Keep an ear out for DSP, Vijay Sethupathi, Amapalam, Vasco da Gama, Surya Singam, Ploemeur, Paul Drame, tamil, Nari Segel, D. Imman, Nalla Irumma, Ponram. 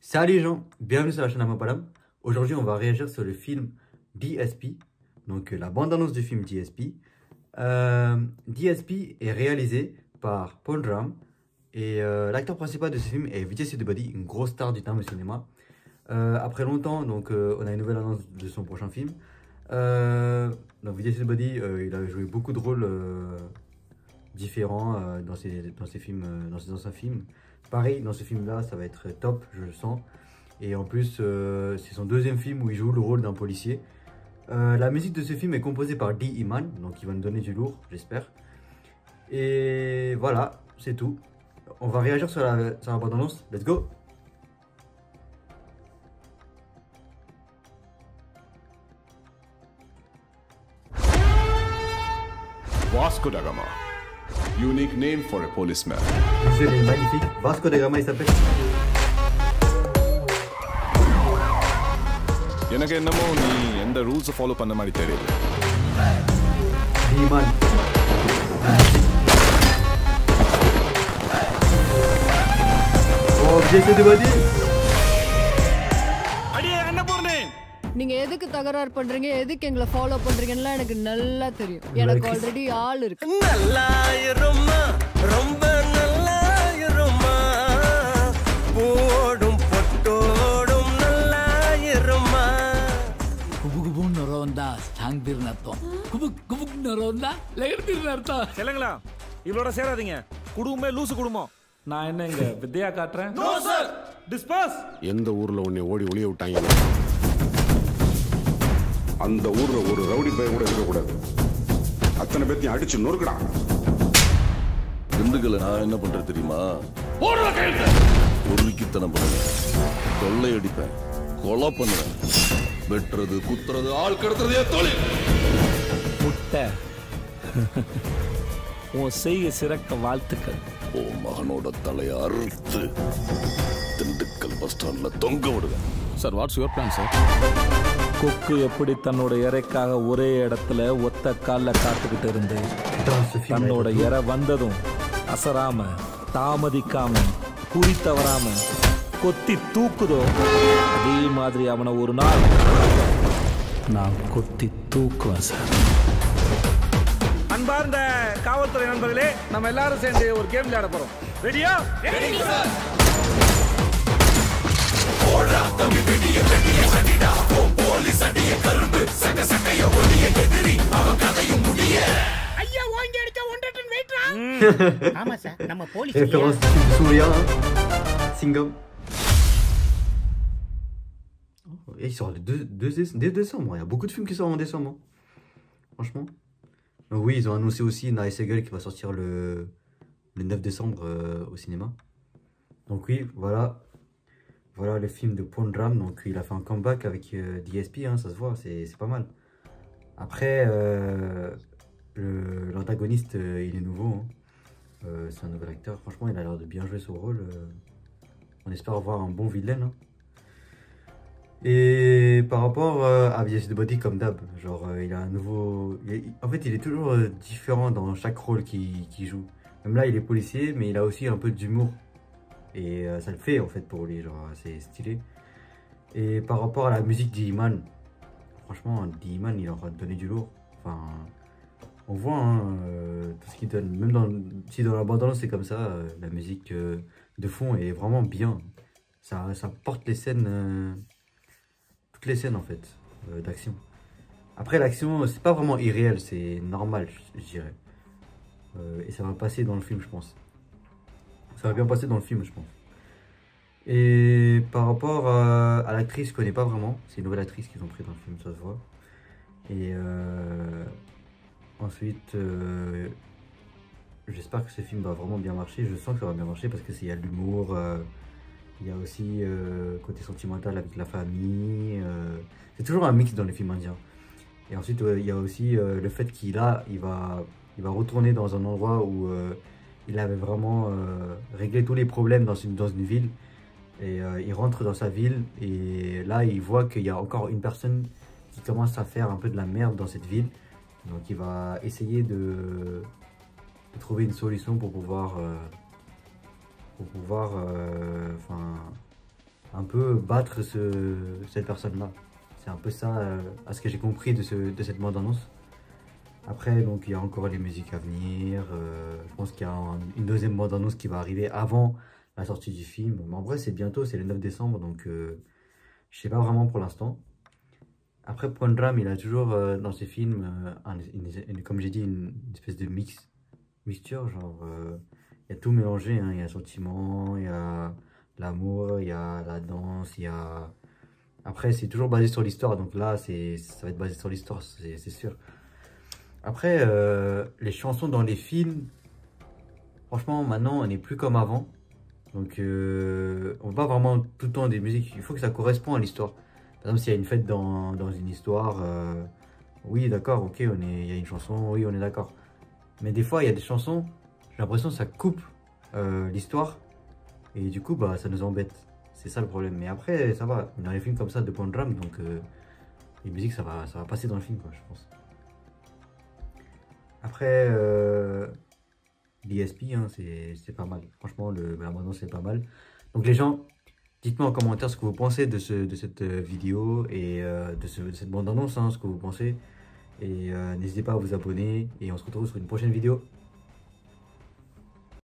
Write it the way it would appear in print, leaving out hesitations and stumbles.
Salut les gens, bienvenue sur la chaîne Amapalam. Aujourd'hui on va réagir sur le film DSP, donc la bande-annonce du film DSP. DSP est réalisé par Paul Drame et l'acteur principal de ce film est Vijay Sethupathi, une grosse star du Tamil cinéma. Après longtemps, donc on a une nouvelle annonce de son prochain film. Donc Vijay Sethupathi, il a joué beaucoup de rôles différents dans ses anciens films. Pareil, dans ce film-là, ça va être top, je le sens. Et en plus, c'est son deuxième film où il joue le rôle d'un policier. La musique de ce film est composée par D. Imman, donc il va nous donner du lourd, j'espère. Et voilà, c'est tout. On va réagir sur la bande-annonce. Let's go! Vasco da Gama. Unique name for a policeman. Monsieur, il est magnifique. Vasco da Gama, il s'appelle. Yanaka ennamo nee enda rules follow panna mari theriyudhu. Iman. Oh, Vijay Sethupathi. Adi annapoorne. Neenga edhukku thagarar pandringa, edhukku engala follow pandringa la enakku nalla theriyum. Enakku already all irukku. Nalla irumma, romba nalla irumma. Podum pottodum nalla irumma. Kubugubun ronda, thangbir natto. Kubugubun ronda, lagirbir natto. Selangla, ivloda seradinga. Kudume loose kuduma. Na enna inga vidya kaatren. No sir, disperse. Endha oorla unne odi oliya uttainga. அந்த ஊர்ல ஒரு ரவுடி பையன் கூட இருக்க கூடாது. அத்தனை பேத்தையும் அடிச்சு நொறுக்குறான். திண்டுக்கல்ல நான் என்ன பண்றது தெரியுமா? போடுற கையில பொறுக்கித்தனம் பண்ணுவேன். கொள்ளை அடிப்பேன். கொலை பண்ணுவேன். வெட்றது, குத்துறது, ஆள் கடத்துறது ஏ தொழில். முட்டை. உன் செய்ய சிறக்க வாழ்த்துக்கள். ஓ மகனோட தலையை அறுத்து திண்டுக்கல் பஸ் ஸ்டாண்ட்ல தொங்க விடுவேன். Sir what's your plan sir? கொக்கு எப்படி தன்னோட இறைக்காக ஒரே இடத்துல ஒத்த கால்ல காத்துக்கிட்டு இருந்து தன்னோட இறை வந்ததும் அசராம தாமதிக்காம குறி தவறாம கொத்தி தூக்குதோ அதே மாதிரி அவனை ஒரு நாள் நான் கொத்தி தூக்குவேன் சார். அன்பார்ந்த காவல்துறை நண்பர்களே, நம்ம எல்லாரும் சேர்ந்து ஒரு கேம் விளையாட போறோம். ரெடியா? Ready sir. போடா தம்பி பெட்டியை பெட்டியை சட்டிடா போ போலீஸ் அடிய கரும்பு சக சகைய ஒளிய எதிரி அவ கதையும் முடிய ஐயா ஓங்கி அடிச்ச ஒன்றட்டன் வெயிட்ரா. ஆமா சார், நம்ம போலீஸ் சூர்யா சிங்கம். Il sort le 2 décembre. Il y a beaucoup de films qui sortent en décembre. Franchement. Oui, ils ont annoncé aussi Nari Segel qui va sortir le 9 décembre au cinéma. Donc oui, voilà. Voilà le film de Ponram, donc il a fait un comeback avec DSP, hein, ça se voit, c'est pas mal. Après, l'antagoniste, il est nouveau, hein. C'est un nouvel acteur, franchement il a l'air de bien jouer son rôle. On espère avoir un bon vilain. Hein. Et par rapport à Vijay Sethupathi, comme d'hab, genre il a un nouveau... En fait il est toujours différent dans chaque rôle qu'il joue. Même là il est policier, mais il a aussi un peu d'humour. Et ça le fait en fait pour lui, genre c'est stylé. Et par rapport à la musique d'Iman, franchement d'Iman il est en train de donner du lourd. Enfin, on voit hein, tout ce qu'il donne, même si dans l'abondance c'est comme ça, la musique de fond est vraiment bien. Ça porte les scènes, toutes les scènes en fait, d'action. Après l'action c'est pas vraiment irréel, c'est normal je dirais. Et ça va passer dans le film je pense. Ça va bien passer dans le film, je pense. Et par rapport à l'actrice, je ne connais pas vraiment. C'est une nouvelle actrice qu'ils ont pris dans le film, ça se voit. Et ensuite, j'espère que ce film va vraiment bien marcher. Je sens que ça va bien marcher parce qu'il y a de l'humour. Il y a aussi côté sentimental avec la famille. C'est toujours un mix dans les films indiens. Et ensuite, il y a aussi le fait qu'il va retourner dans un endroit où... il avait vraiment réglé tous les problèmes dans une ville. Et il rentre dans sa ville et là il voit qu'il y a encore une personne qui commence à faire un peu de la merde dans cette ville. Donc il va essayer de trouver une solution pour pouvoir un peu battre cette personne-là. C'est un peu ça, à ce que j'ai compris de cette bande-annonce. Après, donc, il y a encore les musiques à venir. Je pense qu'il y a une deuxième bande-annonce qui va arriver avant la sortie du film. Mais en vrai, c'est bientôt, c'est le 9 décembre, donc je ne sais pas vraiment pour l'instant. Après, Paul Drame, il a toujours dans ses films, comme j'ai dit, une espèce de mixture, genre, il y a tout mélangé, hein. Il y a le sentiment, il y a l'amour, il y a la danse, il y a... Après, c'est toujours basé sur l'histoire, donc là, ça va être basé sur l'histoire, c'est sûr. Après, les chansons dans les films, franchement, maintenant, on n'est plus comme avant. Donc, on va vraiment tout le temps des musiques, il faut que ça corresponde à l'histoire. Par exemple, s'il y a une fête dans une histoire, oui, d'accord, ok, il y a une chanson, oui, on est d'accord. Mais des fois, il y a des chansons, j'ai l'impression que ça coupe l'histoire, et du coup, bah, ça nous embête. C'est ça le problème. Mais après, ça va, dans les films comme ça, de Paul Drame, donc les musiques, ça va passer dans le film, quoi, je pense. Après, DSP, hein, c'est pas mal. Franchement, la bande-annonce, c'est pas mal. Donc, les gens... Dites-moi en commentaire ce que vous pensez de cette vidéo et de cette bande-annonce, hein, ce que vous pensez. Et n'hésitez pas à vous abonner et on se retrouve sur une prochaine vidéo.